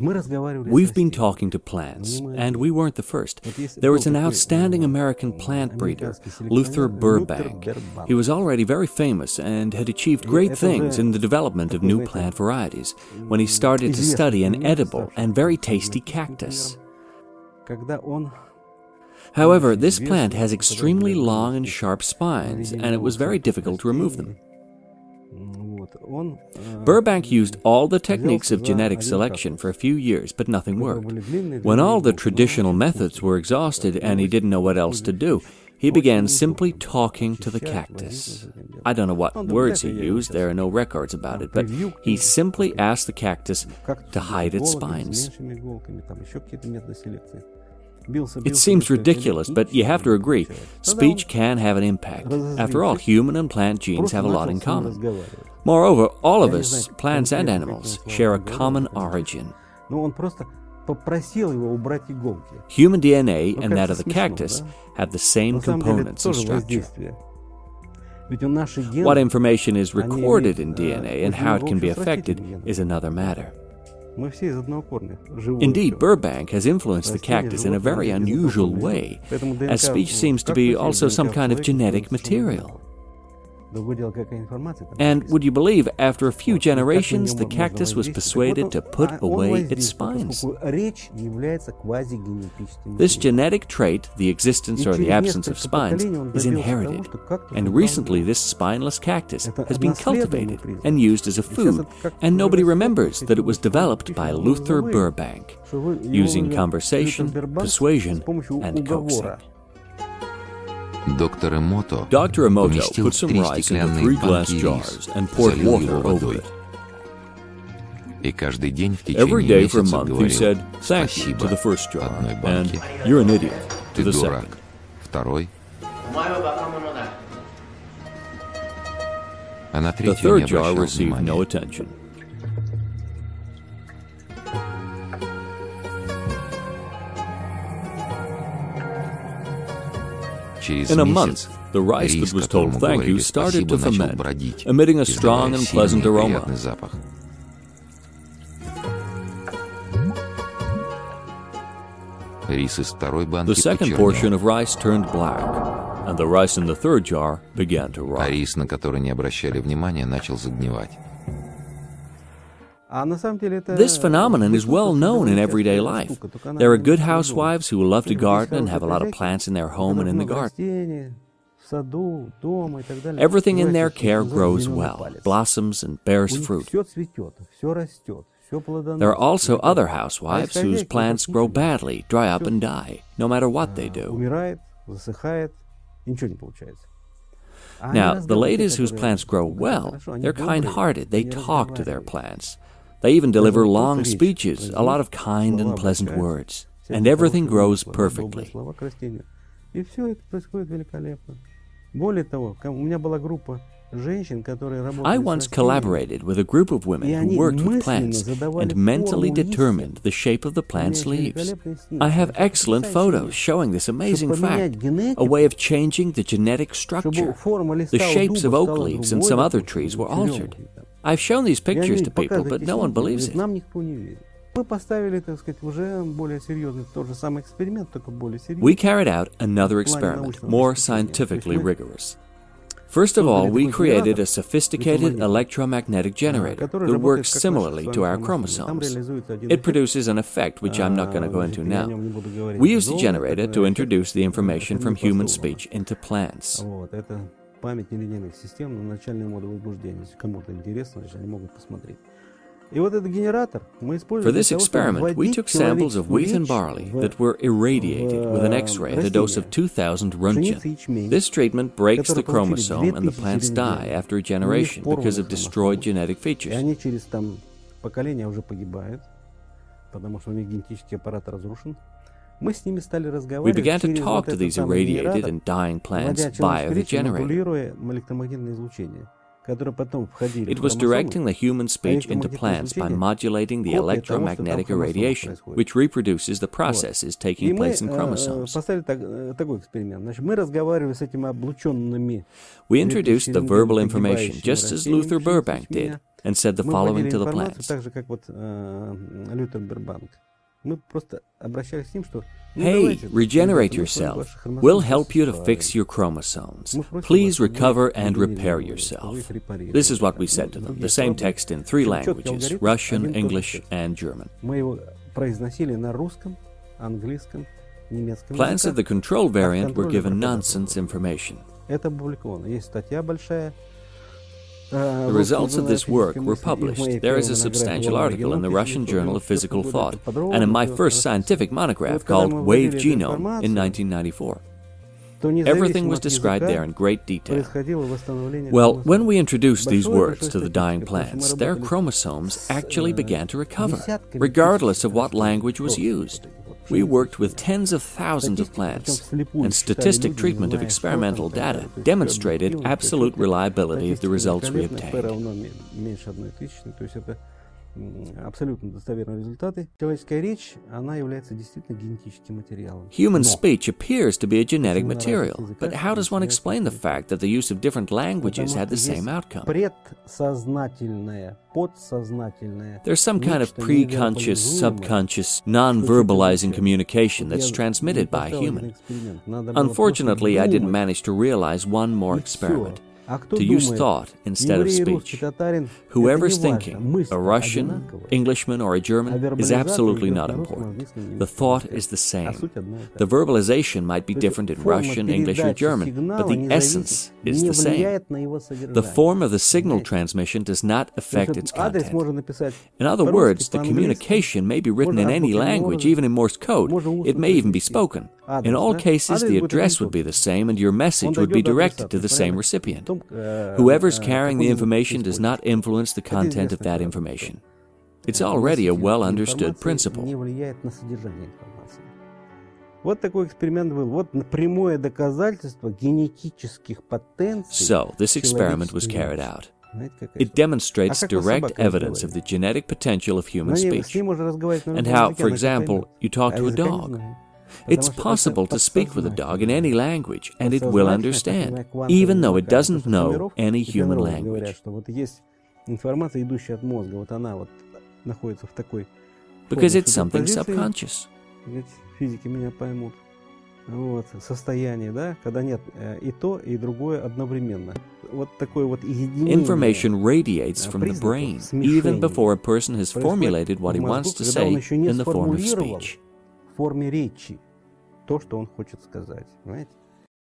We've been talking to plants, and we weren't the first. There was an outstanding American plant breeder, Luther Burbank. He was already very famous and had achieved great things in the development of new plant varieties when he started to study an edible and very tasty cactus. However, this plant has extremely long and sharp spines, and it was very difficult to remove them. Burbank used all the techniques of genetic selection for a few years, but nothing worked. When all the traditional methods were exhausted and he didn't know what else to do, he began simply talking to the cactus. I don't know what words he used, there are no records about it, but he simply asked the cactus to hide its spines. It seems ridiculous, but you have to agree, speech can have an impact. After all, human and plant genes have a lot in common. Moreover, all of us, plants and animals, share a common origin. Human DNA and that of the cactus have the same components and structure. What information is recorded in DNA and how it can be affected is another matter. Indeed, Burbank has influenced the cactus in a very unusual way, as speech seems to be also some kind of genetic material. And would you believe, after a few generations, the cactus was persuaded to put away its spines. This genetic trait, the existence or the absence of spines, is inherited, and recently this spineless cactus has been cultivated and used as a food, and nobody remembers that it was developed by Luther Burbank, using conversation, persuasion, and coaxing. Dr. Emoto put some rice in 3 glass jars and poured water over it. Every day for a month he said, "Thank you" to the first jar, and "You're an idiot" to the second. The third jar received no attention. In a month, the rice that was told "thank you" started to ferment, emitting a strong and pleasant aroma. The second portion of rice turned black, and the rice in the third jar began to rot. This phenomenon is well known in everyday life. There are good housewives who love to garden and have a lot of plants in their home and in the garden. Everything in their care grows well, blossoms and bears fruit. There are also other housewives whose plants grow badly, dry up and die, no matter what they do. Now, the ladies whose plants grow well, they're kind-hearted, they talk to their plants. They even deliver long speeches, a lot of kind and pleasant words, and everything grows perfectly. I once collaborated with a group of women who worked with plants and mentally determined the shape of the plant's leaves. I have excellent photos showing this amazing fact, a way of changing the genetic structure. The shapes of oak leaves and some other trees were altered. I've shown these pictures to people, but no one believes it. We carried out another experiment, more scientifically rigorous. First of all, we created a sophisticated electromagnetic generator that works similarly to our chromosomes. It produces an effect which I'm not going to go into now. We use the generator to introduce the information from human speech into plants. For this experiment, we took samples of wheat and barley that were irradiated with an X-ray at a dose of 2,000 roentgen. This treatment breaks the chromosome and the plants die after a generation because of destroyed genetic features. We began to talk to these irradiated and dying plants via the generator. It was directing the human speech into plants by modulating the electromagnetic irradiation, which reproduces the processes taking place in chromosomes. We introduced the verbal information, just as Luther Burbank did, and said the following to the plants. Hey, regenerate yourself. We'll help you to fix your chromosomes. Please recover and repair yourself. This is what we said to them, the same text in three languages, Russian, English, and German. Plants of the control variant were given nonsense information. The results of this work were published. There is a substantial article in the Russian Journal of Physical Thought and in my first scientific monograph called Wave Genome in 1994. Everything was described there in great detail. Well, when we introduced these words to the dying plants, their chromosomes actually began to recover, regardless of what language was used. We worked with tens of thousands of plants, and statistic treatment of experimental data demonstrated absolute reliability of the results we obtained. Human speech appears to be a genetic material, but how does one explain the fact that the use of different languages had the same outcome? There's some kind of pre-conscious, subconscious, non-verbalizing communication that's transmitted by a human. Unfortunately, I didn't manage to realize one more experiment. To use thought instead of speech. Whoever's thinking, a Russian, Englishman, or a German, is absolutely not important. The thought is the same. The verbalization might be different in Russian, English, or German, but the essence is the same. The form of the signal transmission does not affect its content. In other words, the communication may be written in any language, even in Morse code. It may even be spoken. In all cases, the address would be the same and your message would be directed to the same recipient. Whoever's carrying the information does not influence the content of that information. It's already a well-understood principle. So, this experiment was carried out. It demonstrates direct evidence of the genetic potential of human speech, and how, for example, you talk to a dog. It's possible to speak with a dog in any language, and it will understand, even though it doesn't know any human language. Because it's something subconscious. Information radiates from the brain, even before a person has formulated what he wants to say in the form of speech. В форме речи, то, что он хочет сказать, понимаете?